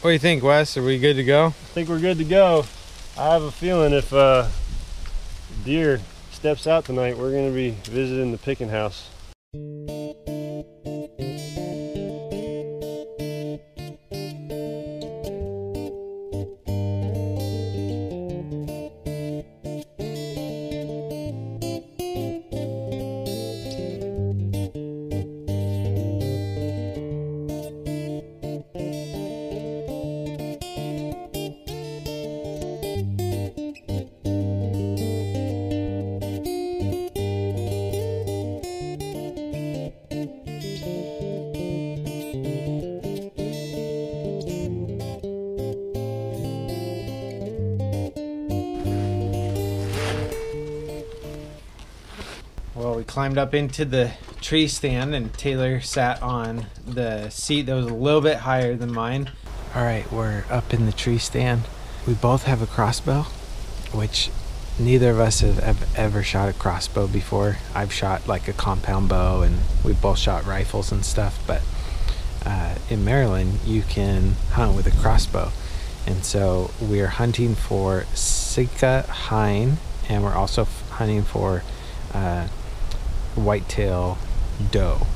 What do you think, Wes? Are we good to go? I think we're good to go. I have a feeling if deer steps out tonight, we're going to be visiting the picking house. Climbed up into the tree stand and Taylor sat on the seat that was a little bit higher than mine. All right, we're up in the tree stand. We both have a crossbow, which neither of us have ever shot a crossbow before. I've shot like a compound bow and we both shot rifles and stuff, but in Maryland, you can hunt with a crossbow. And so we're hunting for Sika Hine, and we're also hunting for whitetail doe.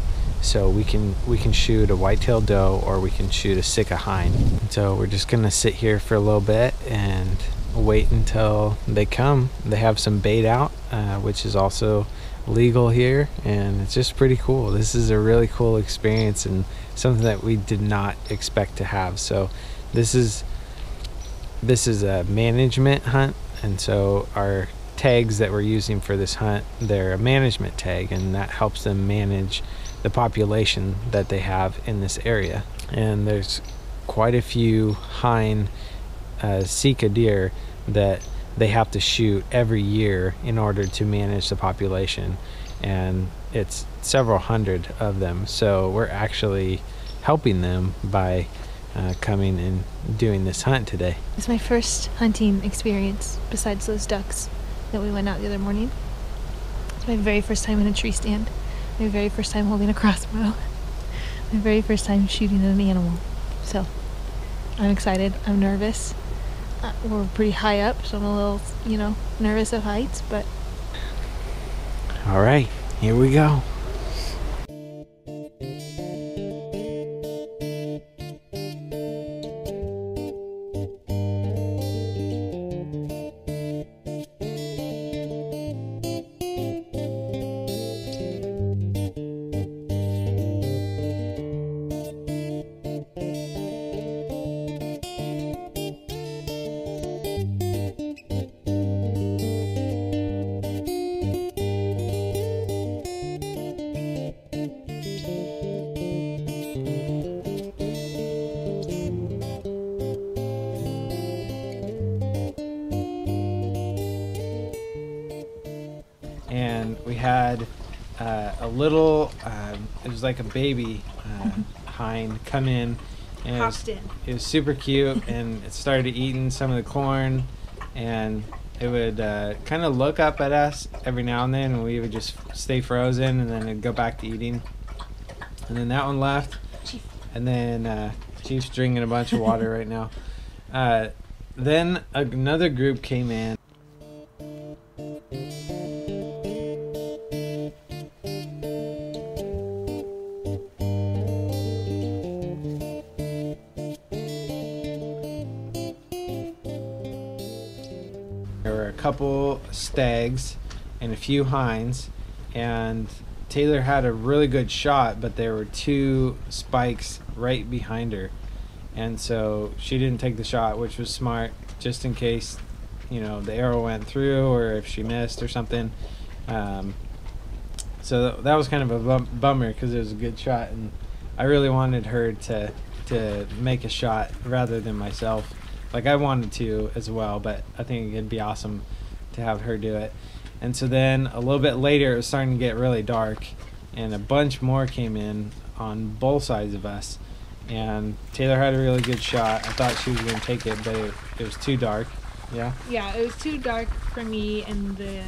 So we can shoot a whitetail doe or we can shoot a Sika Hine. So we're just gonna sit here for a little bit and wait until they come. They have some bait out, which is also legal here, and it's just pretty cool. This is a really cool experience and something that we did not expect to have. So this is a management hunt, and so our tags that we're using for this hunt, they're a management tag, and that helps them manage the population that they have in this area. And there's quite a few hine Sika deer that they have to shoot every year in order to manage the population, and it's several hundred of them. So we're actually helping them by coming and doing this hunt today. It's my first hunting experience besides those ducks that we went out the other morning. It's my very first time in a tree stand, my very first time holding a crossbow, my very first time shooting at an animal. So I'm excited, I'm nervous. We're pretty high up, so I'm a little, you know, nervous of heights, but. All right, here we go. We had a little, it was like a baby hind come in, and it was super cute, and it started eating some of the corn, and it would kind of look up at us every now and then, and we would just stay frozen, and then it'd go back to eating. And then that one left, Chief. And then Chief's drinking a bunch of water right now. Then another group came in. Couple stags and a few hinds, and Taylor had a really good shot, but there were two spikes right behind her, and so she didn't take the shot, which was smart, just in case, you know, the arrow went through or if she missed or something. So that was kind of a bummer because it was a good shot, and I really wanted her to make a shot rather than myself. Like, I wanted to as well, but I think it'd be awesome to have her do it. And so then a little bit later, it was starting to get really dark, and a bunch more came in on both sides of us. And Taylor had a really good shot. I thought she was going to take it, but it was too dark. Yeah? Yeah, it was too dark for me, and the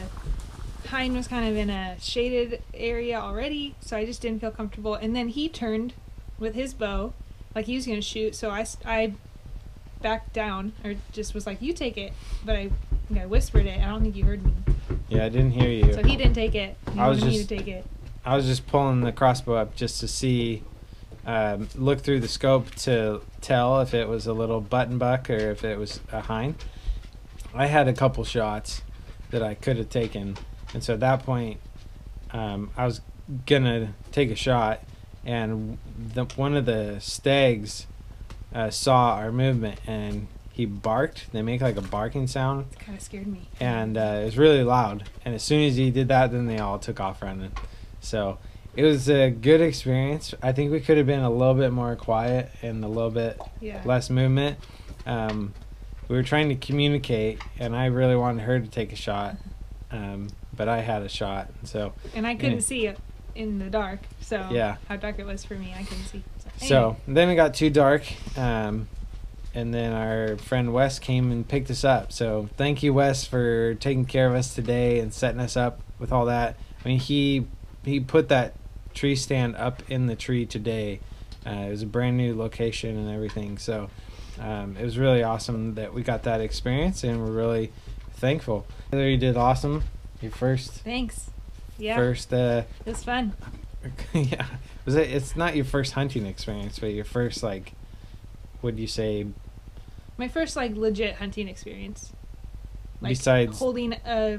hind was kind of in a shaded area already, so I just didn't feel comfortable. And then he turned with his bow, like he was going to shoot, so I back down, or just was like, you take it. But I whispered it. I don't think you heard me. Yeah, I didn't hear you. So he didn't take it. He wanted me to take it. I was just pulling the crossbow up just to see, look through the scope to tell if it was a little button buck or if it was a hind. I had a couple shots that I could have taken. And so at that point, I was going to take a shot. And one of the stags saw our movement, and he barked. They make like a barking sound. It kind of scared me. And it was really loud. And as soon as he did that, then they all took off running. So it was a good experience. I think we could have been a little bit more quiet and a little bit less movement. We were trying to communicate, and I really wanted her to take a shot. But I had a shot. And I couldn't see it in the dark, so how dark it was for me, I couldn't see. So then it got too dark, and then our friend Wes came and picked us up. So thank you, Wes, for taking care of us today and setting us up with all that. I mean, he put that tree stand up in the tree today. It was a brand new location and everything, so it was really awesome that we got that experience, and we're really thankful. Heather, you did awesome. Your first. Thanks. Yeah. First. It was fun. Yeah. Was it? It's not your first hunting experience, but your first, like, would you say? My first, like, legit hunting experience. Like, besides holding a.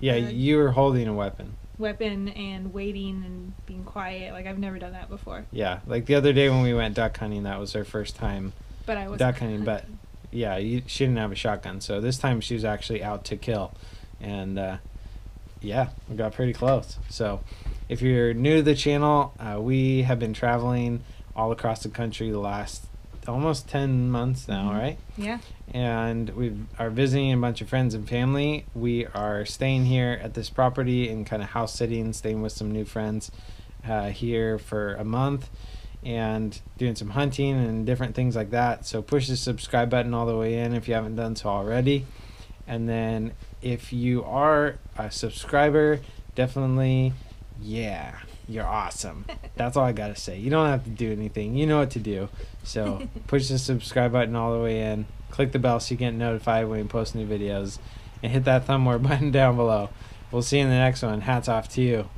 Yeah, you were holding a weapon. Weapon and waiting and being quiet. Like, I've never done that before. Yeah, like the other day when we went duck hunting, that was her first time. But I was duck hunting, but yeah, she didn't have a shotgun, so this time she was actually out to kill, and yeah, we got pretty close. So if you're new to the channel, we have been traveling all across the country the last almost 10 months now, right? Yeah. And we are visiting a bunch of friends and family. We are staying here at this property and kind of house sitting, staying with some new friends here for a month, and doing some hunting and different things like that. So push the subscribe button all the way in if you haven't done so already. And then if you are a subscriber, definitely, yeah, you're awesome. That's all I got to say. You don't have to do anything. You know what to do. So push the subscribe button all the way in. Click the bell so you get notified when we post new videos. And hit that thumb war button down below. We'll see you in the next one. Hats off to you.